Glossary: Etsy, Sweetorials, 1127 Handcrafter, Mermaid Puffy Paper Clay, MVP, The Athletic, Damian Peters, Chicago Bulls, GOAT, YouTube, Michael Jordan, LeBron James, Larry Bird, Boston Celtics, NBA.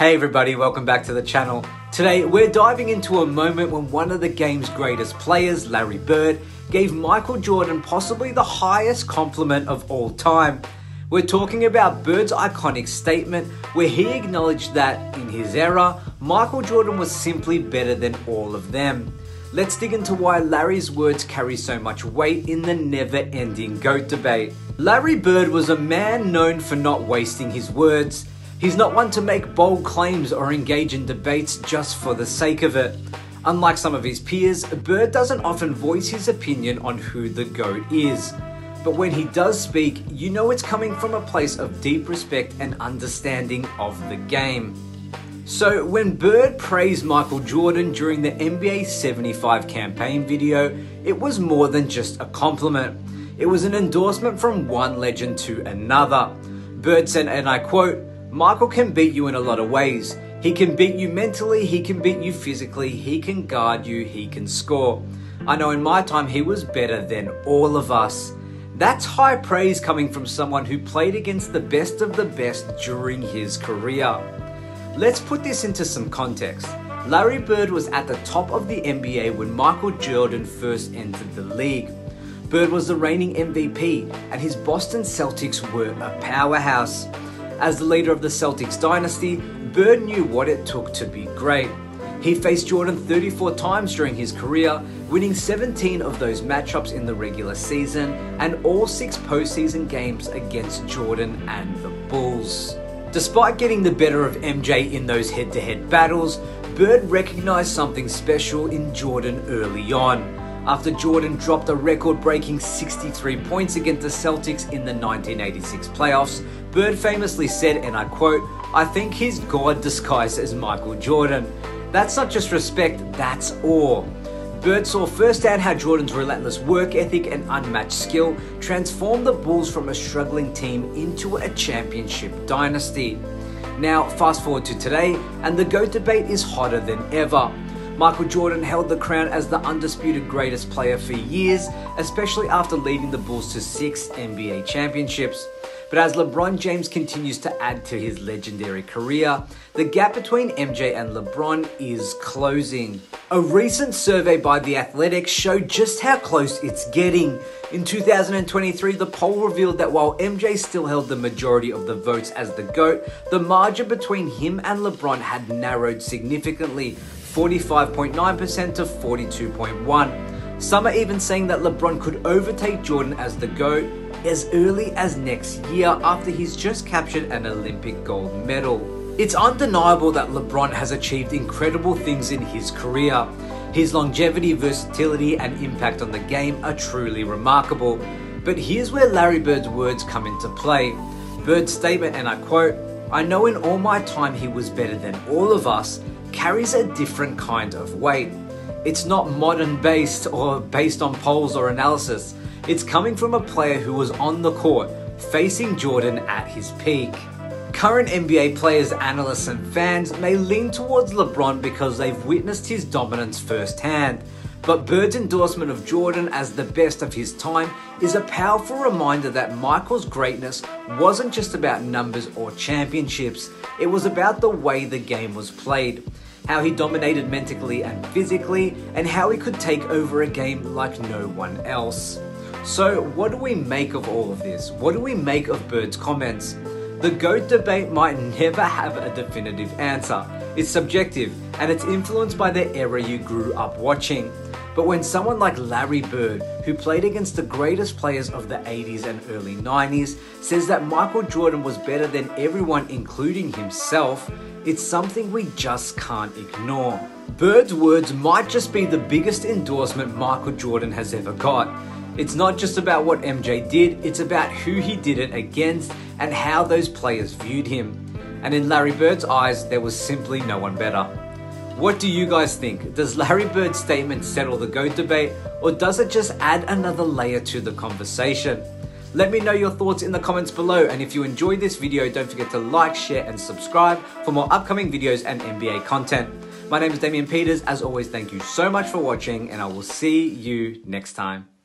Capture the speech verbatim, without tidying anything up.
Hey everybody, welcome back to the channel. Today we're diving into a moment when one of the game's greatest players, Larry Bird, gave Michael Jordan possibly the highest compliment of all time. We're talking about Bird's iconic statement where he acknowledged that, in his era, Michael Jordan was simply better than all of them. Let's dig into why Larry's words carry so much weight in the never-ending GOAT debate. Larry Bird was a man known for not wasting his words. He's not one to make bold claims or engage in debates just for the sake of it. Unlike some of his peers, Bird doesn't often voice his opinion on who the GOAT is. But when he does speak, you know it's coming from a place of deep respect and understanding of the game. So when Bird praised Michael Jordan during the N B A seventy-five campaign video, it was more than just a compliment. It was an endorsement from one legend to another. Bird said, and I quote, "Michael can beat you in a lot of ways. He can beat you mentally, he can beat you physically, he can guard you, he can score. I know in my time he was better than all of us." That's high praise coming from someone who played against the best of the best during his career. Let's put this into some context. Larry Bird was at the top of the N B A when Michael Jordan first entered the league. Bird was the reigning M V P and his Boston Celtics were a powerhouse. As the leader of the Celtics dynasty, Bird knew what it took to be great. He faced Jordan thirty-four times during his career, winning seventeen of those matchups in the regular season and all six postseason games against Jordan and the Bulls. Despite getting the better of M J in those head-to-head battles, Bird recognized something special in Jordan early on. After Jordan dropped a record-breaking sixty-three points against the Celtics in the nineteen eighty-six playoffs, Bird famously said, and I quote, "I think he's God disguised as Michael Jordan." That's not just respect, that's awe. Bird saw firsthand how Jordan's relentless work ethic and unmatched skill transformed the Bulls from a struggling team into a championship dynasty. Now, fast forward to today, and the GOAT debate is hotter than ever. Michael Jordan held the crown as the undisputed greatest player for years, especially after leading the Bulls to six N B A championships. But as LeBron James continues to add to his legendary career, the gap between M J and LeBron is closing. A recent survey by The Athletic showed just how close it's getting. In two thousand twenty-three, the poll revealed that while M J still held the majority of the votes as the GOAT, the margin between him and LeBron had narrowed significantly, forty-five point nine percent to forty-two point one percent. Some are even saying that LeBron could overtake Jordan as the GOAT as early as next year after he's just captured an Olympic gold medal. It's undeniable that LeBron has achieved incredible things in his career. His longevity, versatility, and impact on the game are truly remarkable. But here's where Larry Bird's words come into play. Bird's statement, and I quote, "I know in all my time he was better than all of us," carries a different kind of weight. It's not modern based or based on polls or analysis. It's coming from a player who was on the court, facing Jordan at his peak. Current N B A players, analysts, and fans may lean towards LeBron because they've witnessed his dominance firsthand. But Bird's endorsement of Jordan as the best of his time is a powerful reminder that Michael's greatness wasn't just about numbers or championships, it was about the way the game was played, how he dominated mentally and physically, and how he could take over a game like no one else. So what do we make of all of this? What do we make of Bird's comments? The GOAT debate might never have a definitive answer. It's subjective, and it's influenced by the era you grew up watching. But when someone like Larry Bird, who played against the greatest players of the eighties and early nineties, says that Michael Jordan was better than everyone, including himself, it's something we just can't ignore. Bird's words might just be the biggest endorsement Michael Jordan has ever got. It's not just about what M J did, it's about who he did it against and how those players viewed him. And in Larry Bird's eyes, there was simply no one better. What do you guys think? Does Larry Bird's statement settle the GOAT debate, or does it just add another layer to the conversation? Let me know your thoughts in the comments below, and if you enjoyed this video, don't forget to like, share, and subscribe for more upcoming videos and N B A content. My name is Damian Peters. As always, thank you so much for watching, and I will see you next time.